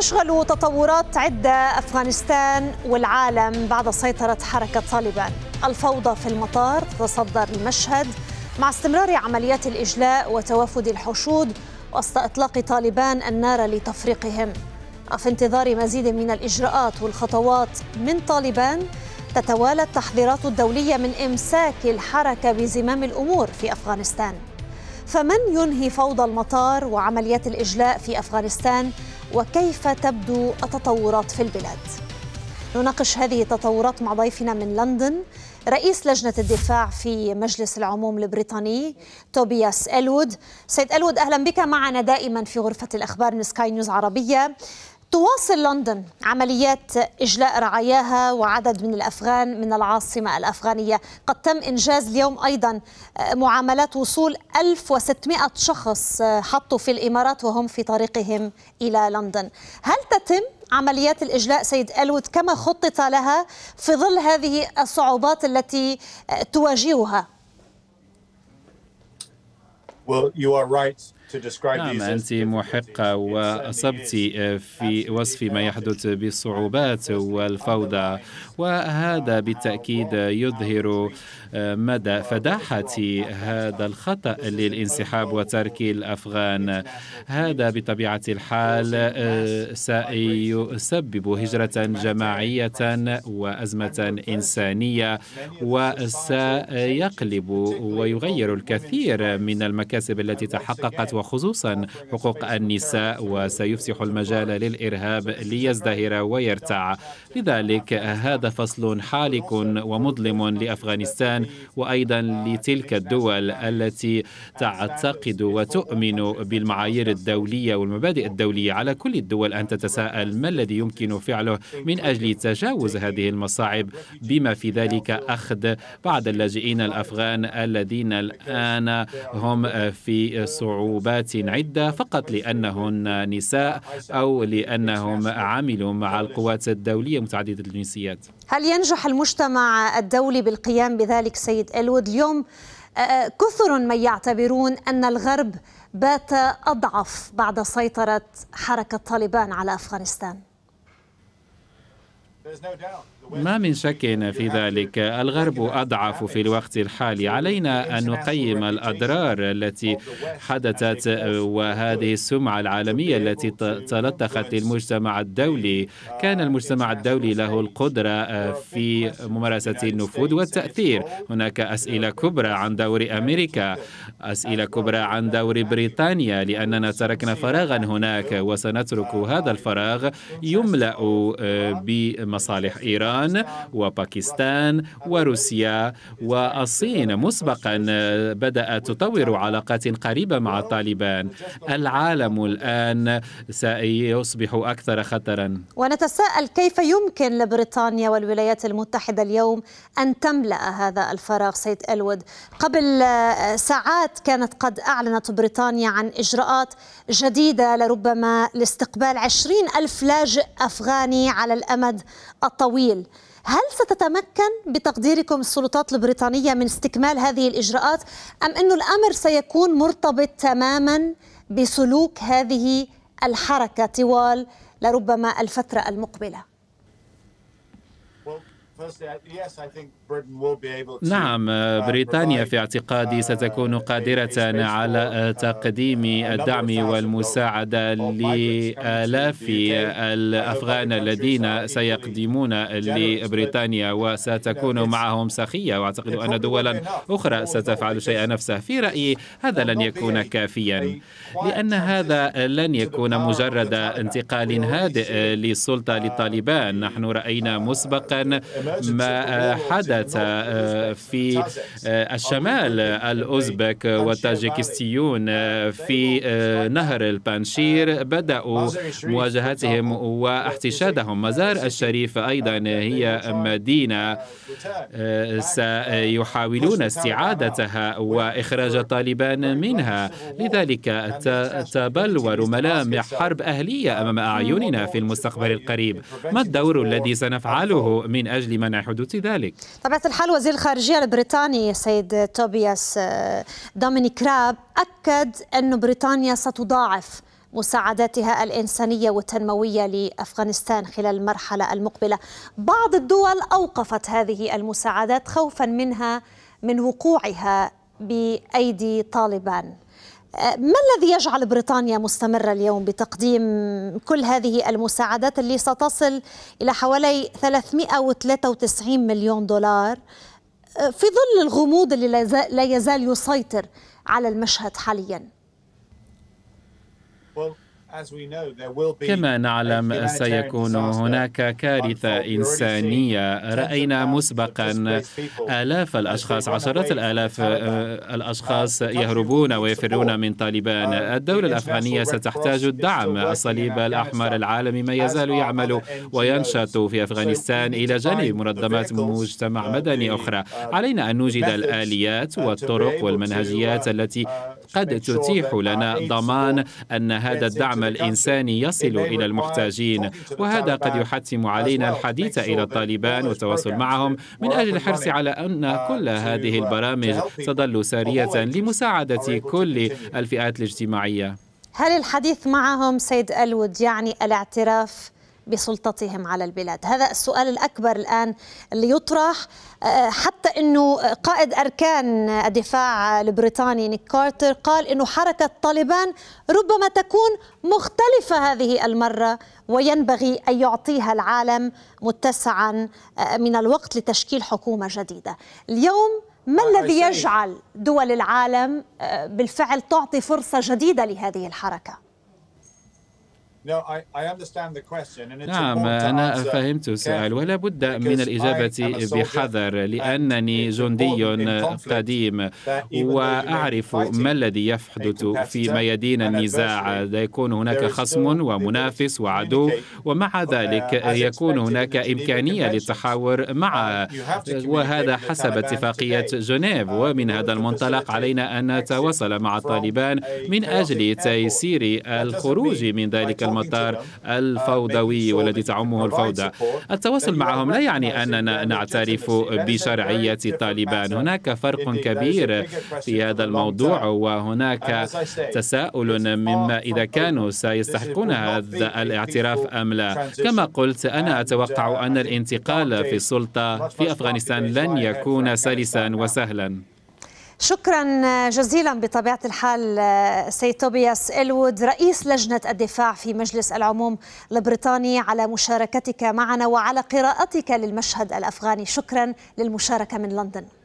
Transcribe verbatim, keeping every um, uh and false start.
تشغل تطورات عدة أفغانستان والعالم بعد سيطرة حركة طالبان. الفوضى في المطار تتصدر المشهد مع استمرار عمليات الإجلاء وتوافد الحشود وسط إطلاق طالبان النار لتفريقهم. وفي انتظار مزيد من الإجراءات والخطوات من طالبان، تتوالى التحذيرات الدولية من إمساك الحركة بزمام الأمور في أفغانستان. فمن ينهي فوضى المطار وعمليات الإجلاء في أفغانستان؟ وكيف تبدو التطورات في البلاد؟ نناقش هذه التطورات مع ضيفنا من لندن رئيس لجنة الدفاع في مجلس العموم البريطاني توبياس إلوود. سيد إلوود، أهلا بك معنا دائما في غرفة الأخبار من سكاي نيوز عربية. تواصل لندن عمليات إجلاء رعاياها وعدد من الأفغان من العاصمة الأفغانية. قد تم إنجاز اليوم أيضا معاملات وصول ألف وستمئة شخص حطوا في الإمارات وهم في طريقهم إلى لندن. هل تتم عمليات الإجلاء سيد إلوود كما خطط لها في ظل هذه الصعوبات التي تواجهها؟ Well, you are right. نعم، أنت محقة وأصبت في وصف ما يحدث بالصعوبات والفوضى، وهذا بالتأكيد يظهر مدى فداحة هذا الخطأ للانسحاب وترك الأفغان. هذا بطبيعة الحال سيسبب هجرة جماعية وأزمة إنسانية، وسيقلب ويغير الكثير من المكاسب التي تحققت وخصوصا حقوق النساء، وسيفسح المجال للإرهاب ليزدهر ويرتع. لذلك هذا فصل حالك ومظلم لأفغانستان وأيضا لتلك الدول التي تعتقد وتؤمن بالمعايير الدولية والمبادئ الدولية. على كل الدول أن تتساءل ما الذي يمكن فعله من أجل تجاوز هذه المصاعب، بما في ذلك أخذ بعض اللاجئين الأفغان الذين الآن هم في صعوبات عدة فقط لأنهن نساء أو لأنهم عملوا مع القوات الدولية متعددة الجنسيات. هل ينجح المجتمع الدولي بالقيام بذلك سيد إلوود؟ اليوم كثر من يعتبرون أن الغرب بات أضعف بعد سيطرة حركة طالبان على أفغانستان. ما من شك في ذلك، الغرب أضعف في الوقت الحالي. علينا أن نقيم الأضرار التي حدثت وهذه السمعة العالمية التي تلطخت للمجتمع الدولي. كان المجتمع الدولي له القدرة في ممارسة النفوذ والتأثير. هناك أسئلة كبرى عن دور أمريكا، أسئلة كبرى عن دور بريطانيا، لأننا تركنا فراغا هناك وسنترك هذا الفراغ يملأ بمصالح إيران وباكستان وروسيا والصين. مسبقا بدأت تطور علاقات قريبة مع طالبان. العالم الآن سيصبح أكثر خطرا. ونتساءل كيف يمكن لبريطانيا والولايات المتحدة اليوم أن تملأ هذا الفراغ سيد إلوود. قبل ساعات كانت قد أعلنت بريطانيا عن إجراءات جديدة لربما لاستقبال عشرين ألف لاجئ أفغاني على الأمد الطويل. هل ستتمكن بتقديركم السلطات البريطانية من استكمال هذه الإجراءات، أم أن الأمر سيكون مرتبط تماما بسلوك هذه الحركة طوال لربما الفترة المقبلة؟ نعم، بريطانيا في اعتقادي ستكون قادرة على تقديم الدعم والمساعدة لآلاف الأفغان الذين سيقدمون لبريطانيا، وستكون معهم سخية، وأعتقد أن دولا أخرى ستفعل شيء نفسه. في رأيي هذا لن يكون كافيا، لأن هذا لن يكون مجرد انتقال هادئ للسلطة للطالبان. نحن رأينا مسبقا ما حدث في الشمال الأوزبك والتاجيكستيون في نهر البانشير، بدأوا مواجهتهم واحتشادهم. مزار-الشريف أيضا هي مدينة سيحاولون استعادتها وإخراج طالبان منها. لذلك تبلور ملامح حرب أهلية أمام أعيننا في المستقبل القريب. ما الدور الذي سنفعله من أجل لمنع حدوث ذلك؟ طبيعة الحال وزير الخارجية البريطاني سيد توبياس دومينيك راب أكد أن بريطانيا ستضاعف مساعداتها الإنسانية والتنموية لأفغانستان خلال المرحلة المقبلة. بعض الدول أوقفت هذه المساعدات خوفا منها من وقوعها بأيدي طالبان. ما الذي يجعل بريطانيا مستمرة اليوم بتقديم كل هذه المساعدات اللي ستصل إلى حوالي ثلاثمئة وثلاثة وتسعين مليون دولار في ظل الغموض اللي لا يزال يسيطر على المشهد حاليا؟ كما نعلم سيكون هناك كارثة إنسانية. رأينا مسبقا آلاف الأشخاص، عشرات الآلاف الأشخاص يهربون ويفرون من طالبان. الدولة الأفغانية ستحتاج الدعم. الصليب الأحمر العالمي ما يزال يعمل وينشط في أفغانستان إلى جانب منظمات مجتمع مدني أخرى. علينا أن نوجد الآليات والطرق والمنهجيات التي قد تتيح لنا ضمان أن هذا الدعم الإنساني يصل إلى المحتاجين، وهذا قد يحتم علينا الحديث إلى الطالبان والتواصل معهم من أجل الحرص على أن كل هذه البرامج تظل سارية لمساعدة كل الفئات الاجتماعية. هل الحديث معهم سيد ألود يعني الاعتراف بسلطتهم على البلاد؟ هذا السؤال الأكبر الآن اللي يطرح، حتى أنه قائد أركان الدفاع البريطاني نيك كارتر قال أنه حركة طالبان ربما تكون مختلفة هذه المرة وينبغي أن يعطيها العالم متسعا من الوقت لتشكيل حكومة جديدة. اليوم ما الذي يجعل دول العالم بالفعل تعطي فرصة جديدة لهذه الحركة؟ نعم، أنا فهمت السؤال ولا بد من الإجابة بحذر، لأنني جندي قديم وأعرف ما الذي يحدث في ميادين النزاع. يكون هناك خصم ومنافس وعدو، ومع ذلك يكون هناك إمكانية للتحاور معه، وهذا حسب اتفاقية جنيف. ومن هذا المنطلق علينا أن نتواصل مع الطالبان من أجل تيسير الخروج من ذلك المطار الفوضوي والذي تعمه الفوضى. التواصل معهم لا يعني أننا نعترف بشرعية طالبان. هناك فرق كبير في هذا الموضوع، وهناك تساؤل مما إذا كانوا سيستحقون هذا الاعتراف أم لا. كما قلت، أنا أتوقع أن الانتقال في السلطة في أفغانستان لن يكون سلسا وسهلا. شكرا جزيلا بطبيعة الحال سيد توبياس إلوود رئيس لجنة الدفاع في مجلس العموم البريطاني على مشاركتك معنا وعلى قراءتك للمشهد الأفغاني. شكرا للمشاركة من لندن.